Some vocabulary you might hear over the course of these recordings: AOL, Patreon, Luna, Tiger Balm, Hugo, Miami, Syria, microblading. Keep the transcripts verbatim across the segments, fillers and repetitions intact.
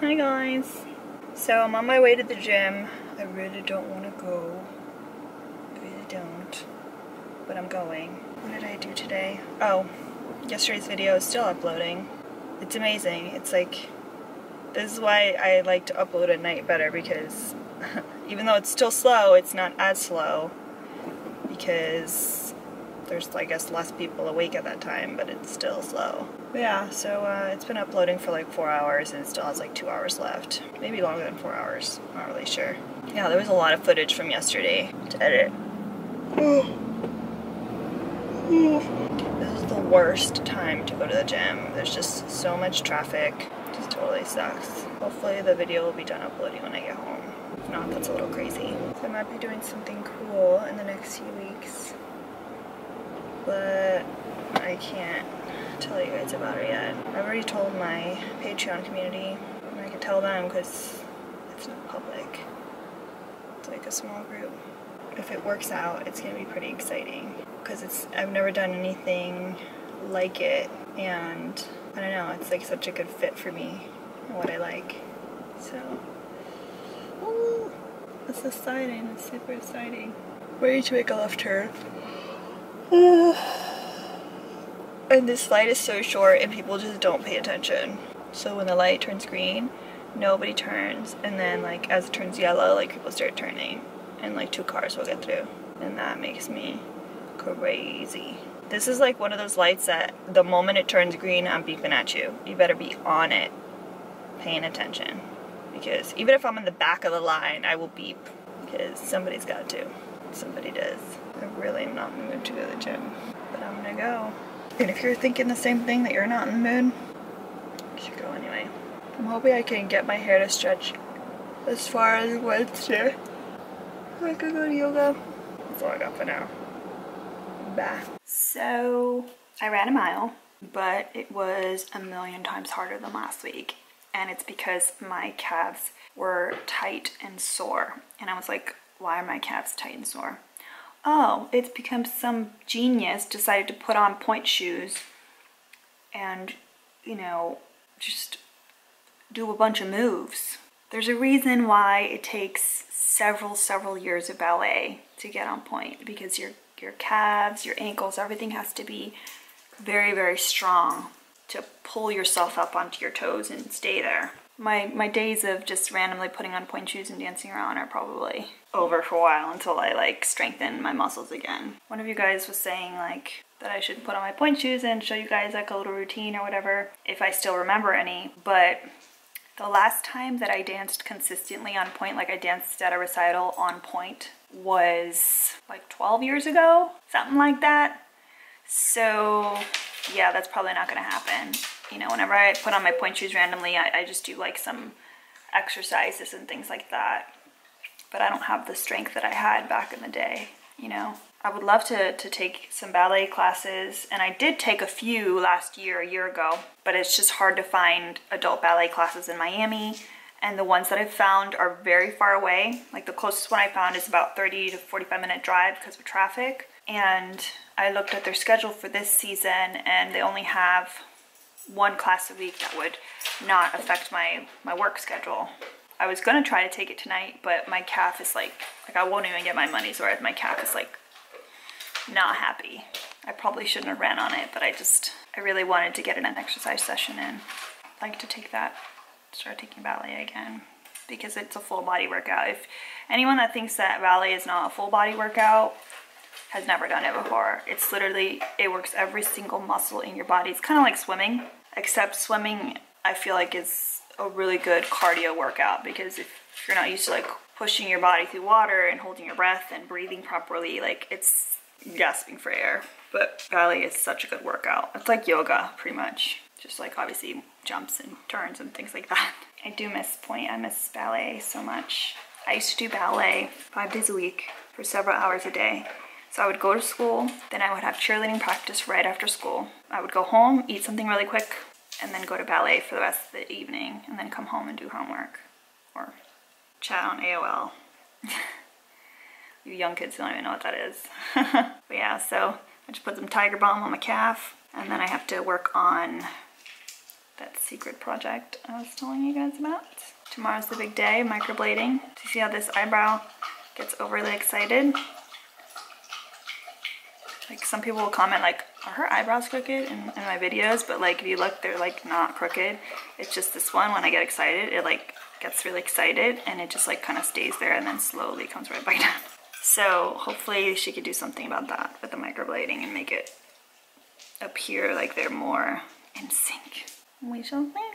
Hi guys. So I'm on my way to the gym. I really don't want to go. I really don't. But I'm going. What did I do today? Oh, yesterday's video is still uploading. It's amazing. It's like, this is why I like to upload at night better, because even though it's still slow, it's not as slow because there's, I guess, less people awake at that time, but it's still slow. But yeah, so uh, it's been uploading for like four hours and it still has like two hours left. Maybe longer than four hours. Not really sure. Yeah, there was a lot of footage from yesterday to edit. Ooh. Ooh. This is the worst time to go to the gym. There's just so much traffic. It just totally sucks. Hopefully the video will be done uploading when I get home. If not, that's a little crazy. So I might be doing something cool in the next few weeks, but I can't tell you guys about it yet. I've already told my Patreon community, and I can tell them because it's not public. It's like a small group. If it works out, it's gonna be pretty exciting because it's I've never done anything like it, and I don't know, it's like such a good fit for me and what I like. So, ooh, it's exciting. It's super exciting. Ready to make a left turn. And this light is so short and people just don't pay attention. So when the light turns green, nobody turns, and then like as it turns yellow, like people start turning and like two cars will get through, and that makes me crazy. This is like one of those lights that the moment it turns green, I'm beeping at you. You better be on it paying attention, because even if I'm in the back of the line, I will beep because somebody's got to. Somebody does. I really am not in the mood to go to the gym, but I'm gonna go. And if you're thinking the same thing, that you're not in the mood, you should go anyway. I'm hoping I can get my hair to stretch as far as Wednesday. I could go to yoga. That's all I got for now. Bye. So I ran a mile, but it was a million times harder than last week. And it's because my calves were tight and sore. And I was like, why are my calves tight and sore? Oh, it's because some genius decided to put on point shoes and, you know, just do a bunch of moves. There's a reason why it takes several, several years of ballet to get on point, because your, your calves, your ankles, everything has to be very, very strong to pull yourself up onto your toes and stay there. My, my days of just randomly putting on point shoes and dancing around are probably over for a while until I like strengthen my muscles again. One of you guys was saying like that I should put on my point shoes and show you guys like a little routine or whatever, if I still remember any. But the last time that I danced consistently on point, like I danced at a recital on point, was like twelve years ago, something like that. So yeah, that's probably not gonna happen. You know, whenever I put on my point shoes randomly, I, I just do like some exercises and things like that. But I don't have the strength that I had back in the day, you know. I would love to, to take some ballet classes, and I did take a few last year, a year ago, but it's just hard to find adult ballet classes in Miami, and the ones that I've found are very far away. Like the closest one I found is about thirty to forty-five minute drive because of traffic, and I looked at their schedule for this season and they only have one class a week that would not affect my, my work schedule. I was gonna try to take it tonight, but my calf is like, like I won't even get my money's worth. My calf is like not happy. I probably shouldn't have ran on it, but I just, I really wanted to get an exercise session in. I'd like to take that, start taking ballet again, because it's a full body workout. If anyone that thinks that ballet is not a full body workout has never done it before. It's literally, it works every single muscle in your body. It's kind of like swimming, except swimming I feel like is a really good cardio workout, because if you're not used to like pushing your body through water and holding your breath and breathing properly, like it's gasping for air. But ballet is such a good workout. It's like yoga pretty much, just like obviously jumps and turns and things like that. I do miss point, I miss ballet so much. I used to do ballet five days a week for several hours a day. So I would go to school, then I would have cheerleading practice right after school. I would go home, eat something really quick, and then go to ballet for the rest of the evening, and then come home and do homework or chat on A O L. You young kids don't even know what that is. But yeah, so I just put some Tiger Balm on my calf, and then I have to work on that secret project I was telling you guys about. Tomorrow's the big day, microblading. Do you see how this eyebrow gets overly excited? Like, some people will comment like, are her eyebrows crooked in, in my videos? But like, if you look, they're like not crooked. It's just this one, when I get excited, it like gets really excited and it just like kind of stays there and then slowly comes right back down. So hopefully she could do something about that with the microblading and make it appear like they're more in sync. We shall see.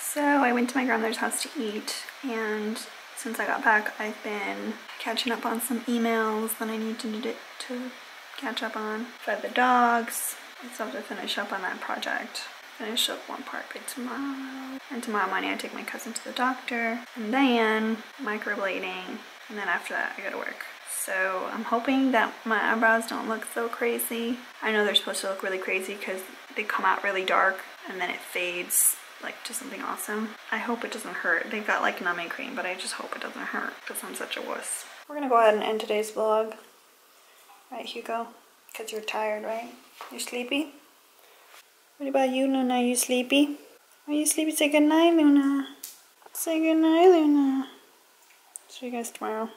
So I went to my grandmother's house to eat, and since I got back, I've been catching up on some emails that I need to do to catch up on. Fed the dogs. I still have to finish up on that project. Finish up one part by tomorrow. And tomorrow morning I take my cousin to the doctor, and then microblading, and then after that I go to work. So I'm hoping that my eyebrows don't look so crazy. I know they're supposed to look really crazy because they come out really dark and then it fades like to something awesome. I hope it doesn't hurt. They've got like numbing cream, but I just hope it doesn't hurt because I'm such a wuss. We're gonna go ahead and end today's vlog. Right, Hugo? Because you're tired, right? You're sleepy? What about you, Luna? Are you sleepy? Are you sleepy? Say goodnight, Luna. Say goodnight, Luna. See you guys tomorrow.